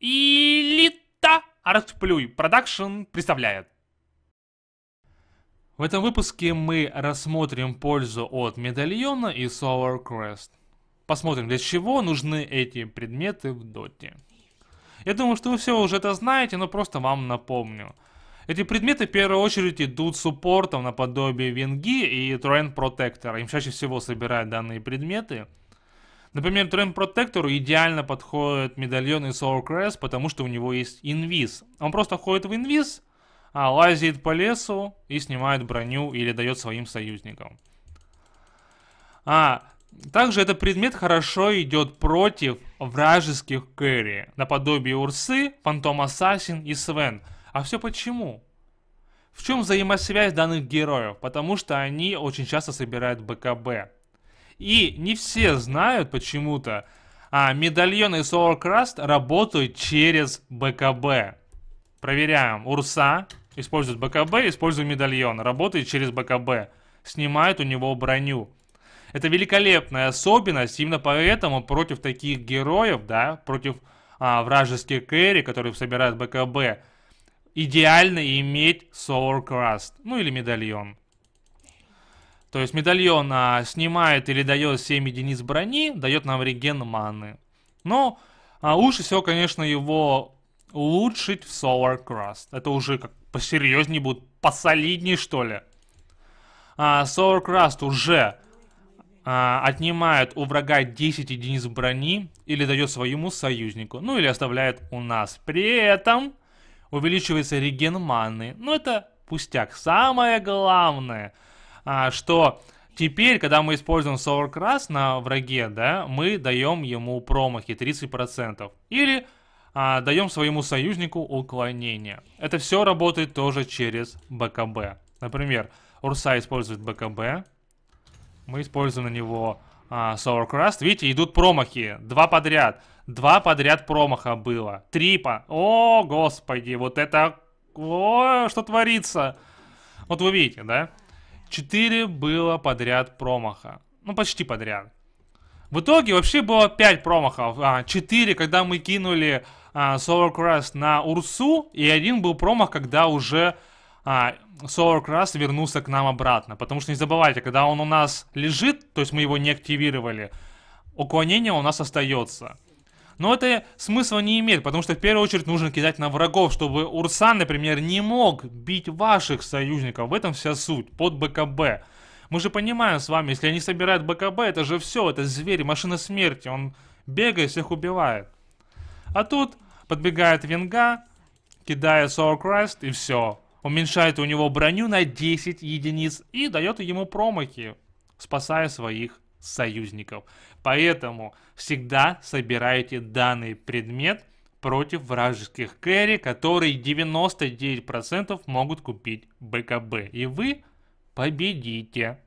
Элита ArxPlay Продакшн представляет. В этом выпуске мы рассмотрим пользу от медальона и Solar Crest. Посмотрим, для чего нужны эти предметы в доте. Я думаю, что вы все уже это знаете, но просто вам напомню. Эти предметы в первую очередь идут суппортом наподобие Венги и Trend Protector. Им чаще всего собирают данные предметы. Например, Trend Protector идеально подходит медальон и Solar Crest, потому что у него есть инвиз. Он просто ходит в инвиз, лазит по лесу и снимает броню или дает своим союзникам. Также этот предмет хорошо идет против вражеских кэрри, наподобие Урсы, Фантом-Ассасин и Свен. А все почему? В чем взаимосвязь данных героев? Потому что они очень часто собирают БКБ. И не все знают почему-то, медальон и Solar Crest работают через БКБ. Проверяем. Урса использует БКБ, использует медальон. Работает через БКБ. Снимает у него броню. Это великолепная особенность. Именно поэтому против таких героев, против вражеских кэрри, которые собирают БКБ, идеально иметь Solar Crest, ну или медальон. То есть медальон снимает или дает 7 единиц брони, дает нам реген маны. Но лучше всего, конечно, его улучшить в Solar Crest. Это уже как посерьезнее будет, посолиднее, что ли. Solar Crest уже отнимает у врага 10 единиц брони или дает своему союзнику, ну или оставляет у нас. При этом увеличивается реген маны. Но это пустяк. Самое главное, что теперь, когда мы используем Solar Crest на враге, мы даем ему промахи 30%. Или даем своему союзнику уклонение. Это все работает тоже через БКБ. Например, Урса использует БКБ. Мы используем на него Solar Crest. Видите, идут промахи. Два подряд. Два подряд промаха было. Трипа. О, господи, вот это... О, что творится? Вот вы видите, да? 4 было подряд промаха. Ну, почти подряд. В итоге вообще было 5 промахов. 4, когда мы кинули Solar Crest на Урсу. И 1 был промах, когда уже Solar Crest вернулся к нам обратно. Потому что не забывайте, когда он у нас лежит, то есть мы его не активировали, уклонение у нас остается. Но это смысла не имеет, потому что в первую очередь нужно кидать на врагов, чтобы Урсан, например, не мог бить ваших союзников. В этом вся суть, под БКБ. Мы же понимаем с вами, если они собирают БКБ, это же все, это зверь, машина смерти. Он бегает, всех убивает. А тут подбегает Венга, кидает Solar Crest и все. Уменьшает у него броню на 10 единиц и дает ему промахи, спасая своих союзников. Поэтому всегда собирайте данный предмет против вражеских кэрри, которые 99% могут купить БКБ. И вы победите.